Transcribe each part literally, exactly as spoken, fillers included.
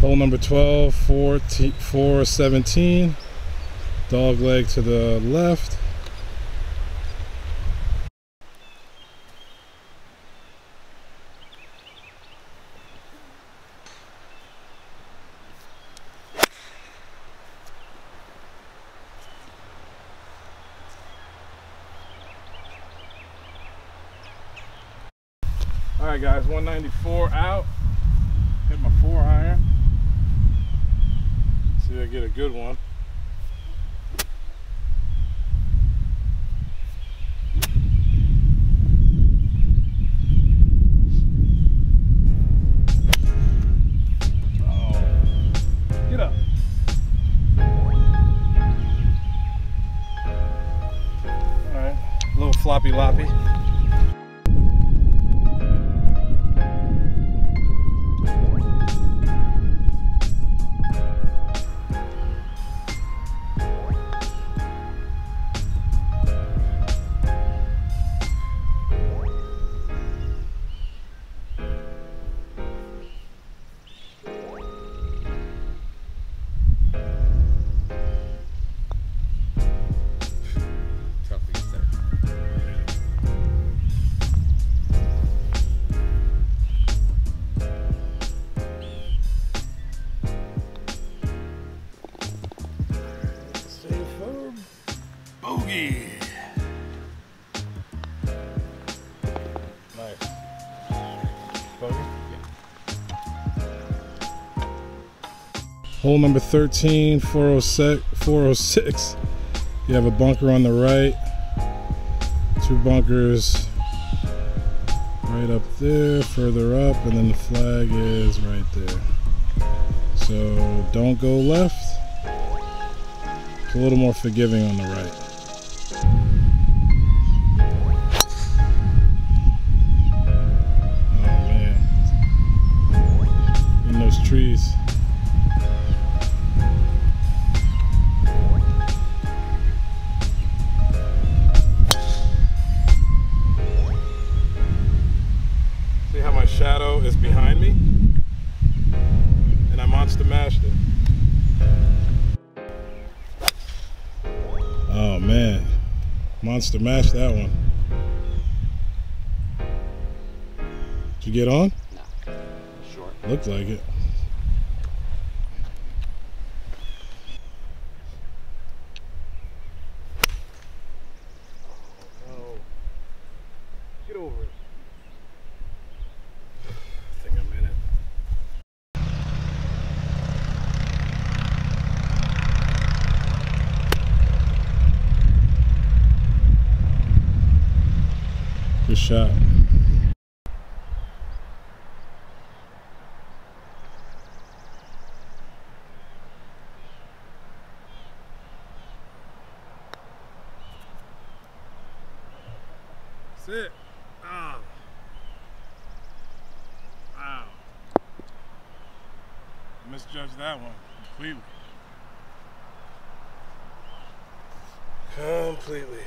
Hole number twelve, four seventeen. Dog leg to the left. All right, guys, one ninety-four out. Hit my four iron. See if I get a good one. Floppy loppy. Bogey. Nice. Bogey? Yeah. Hole number thirteen, four oh six. You have a bunker on the right. Two bunkers right up there, further up, and then the flag is right there. So don't go left. It's a little more forgiving on the right. Trees. See how my shadow is behind me? And I monster mashed it. Oh man, monster mashed that one. Did you get on? No, short. Looked like it. Get over it. I think I'm in it. Good shot. That's it. Ah. Wow. I misjudged that one completely. Completely.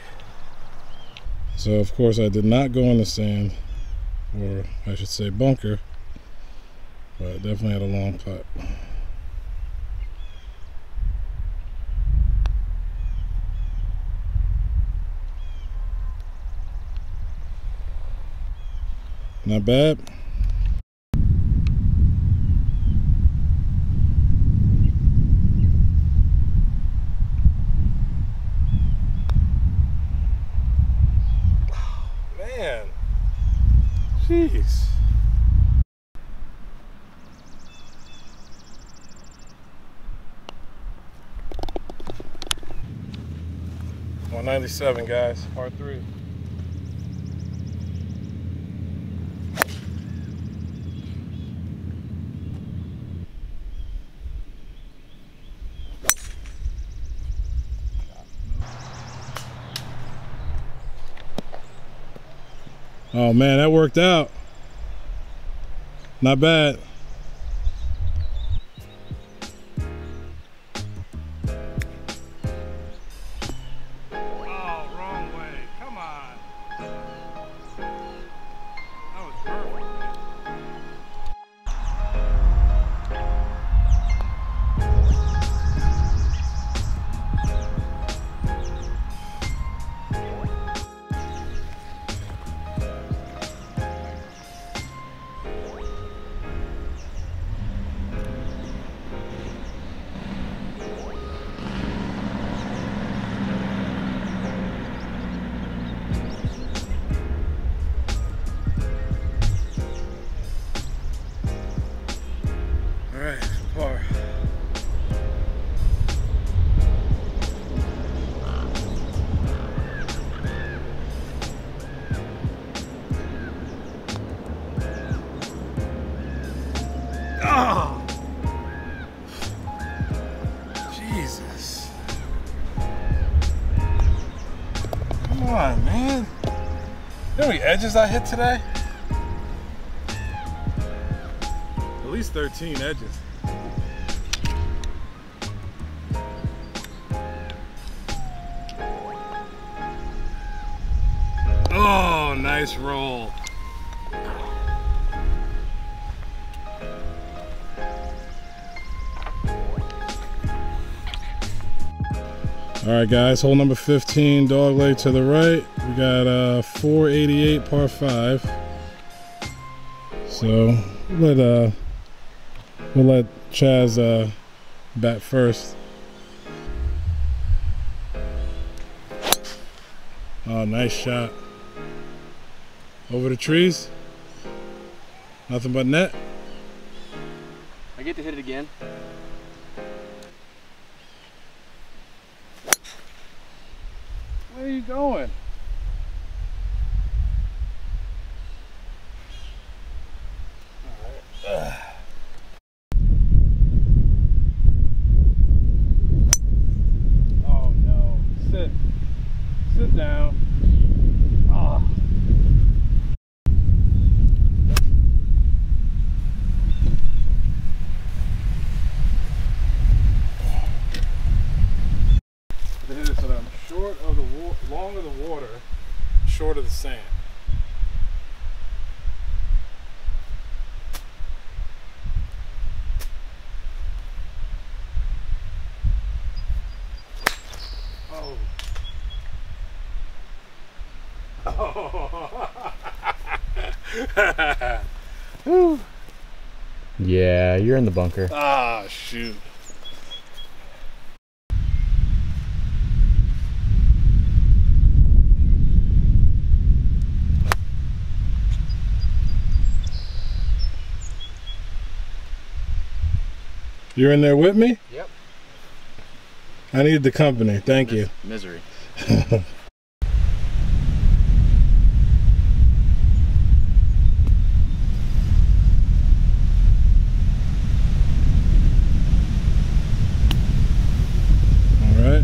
So of course I did not go in the sand, or I should say bunker, but I definitely had a long putt. Not bad. Oh, man. Jeez. one ninety-seven, guys. Part three. Oh man, that worked out. Not bad. Oh, wrong way. Come on. That was perfect. Come on, man. You know how many edges I hit today? At least thirteen edges. Oh, nice roll. All right, guys, hole number fifteen, dog leg to the right. We got uh, four eighty-eight, par five. So let uh, we'll let Chaz uh, bat first. Oh, nice shot. Over the trees. Nothing but net. I get to hit it again. Where are you going? All right. Oh no. Sit. Sit down. Oh. Short of the wa long of the water, short of the sand. Oh. Oh. Yeah, you're in the bunker. Ah, shoot. You're in there with me? Yep. I need the company. Thank Mis you. Misery. All right.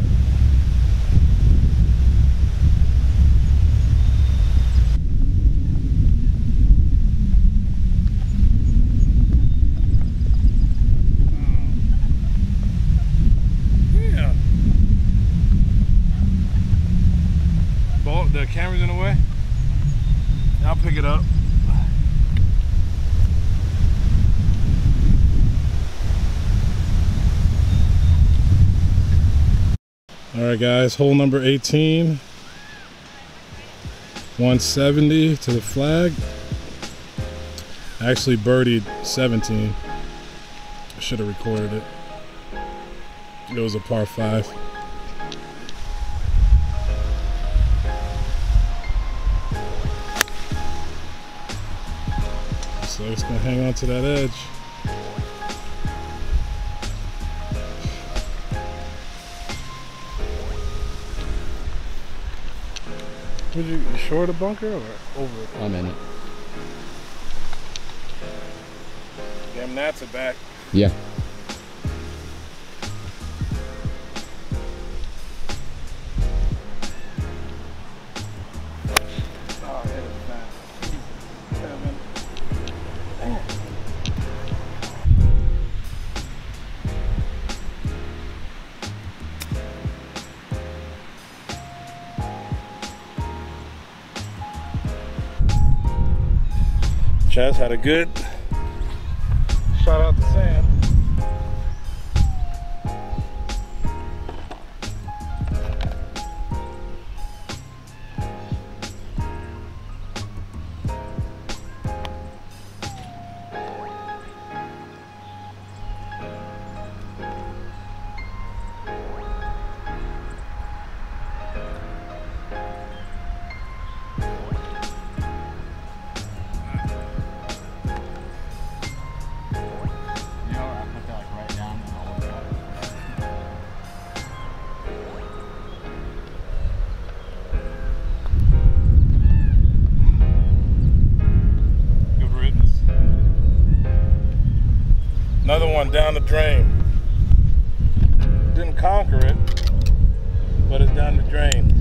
The camera's in the way. I'll pick it up. All right, guys. Hole number eighteen. one seventy to the flag. I actually birdied seventeen. I should have recorded it. It was a par five. So it's gonna hang on to that edge. Would you short a bunker or over it? I'm in it. Damn gnats are back. Yeah. Chaz had a good shot out the sand. Another one down the drain. Didn't conquer it, but it's down the drain.